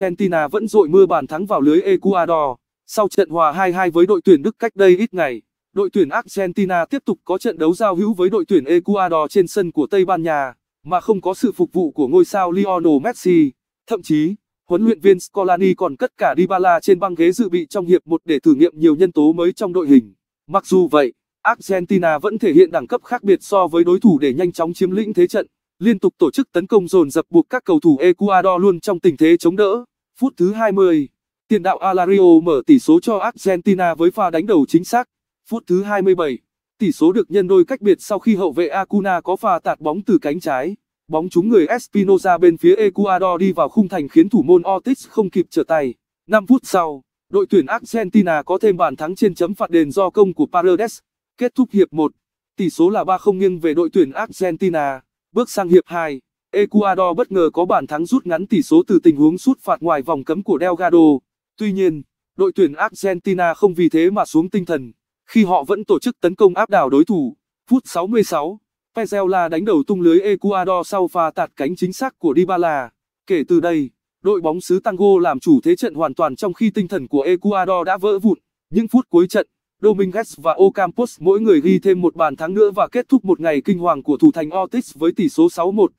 Argentina vẫn dội mưa bàn thắng vào lưới Ecuador. Sau trận hòa 2-2 với đội tuyển Đức cách đây ít ngày, đội tuyển Argentina tiếp tục có trận đấu giao hữu với đội tuyển Ecuador trên sân của Tây Ban Nha, mà không có sự phục vụ của ngôi sao Lionel Messi. Thậm chí, huấn luyện viên Scaloni còn cất cả Dybala trên băng ghế dự bị trong hiệp 1 để thử nghiệm nhiều nhân tố mới trong đội hình. Mặc dù vậy, Argentina vẫn thể hiện đẳng cấp khác biệt so với đối thủ để nhanh chóng chiếm lĩnh thế trận, liên tục tổ chức tấn công dồn dập buộc các cầu thủ Ecuador luôn trong tình thế chống đỡ. Phút thứ 20, tiền đạo Alario mở tỷ số cho Argentina với pha đánh đầu chính xác. Phút thứ 27, tỷ số được nhân đôi cách biệt sau khi hậu vệ Acuna có pha tạt bóng từ cánh trái. Bóng trúng người Espinoza bên phía Ecuador đi vào khung thành khiến thủ môn Ortiz không kịp trở tay. 5 phút sau, đội tuyển Argentina có thêm bàn thắng trên chấm phạt đền do công của Paredes. Kết thúc hiệp 1, tỷ số là 3-0 nghiêng về đội tuyển Argentina. Bước sang hiệp 2, Ecuador bất ngờ có bàn thắng rút ngắn tỷ số từ tình huống sút phạt ngoài vòng cấm của Delgado. Tuy nhiên, đội tuyển Argentina không vì thế mà xuống tinh thần, khi họ vẫn tổ chức tấn công áp đảo đối thủ. Phút 66, Pajola đánh đầu tung lưới Ecuador sau pha tạt cánh chính xác của Dybala. Kể từ đây, đội bóng xứ Tango làm chủ thế trận hoàn toàn trong khi tinh thần của Ecuador đã vỡ vụn. Những phút cuối trận, Dominguez và Ocampos mỗi người ghi thêm một bàn thắng nữa và kết thúc một ngày kinh hoàng của thủ thành Ortiz với tỷ số 6-1.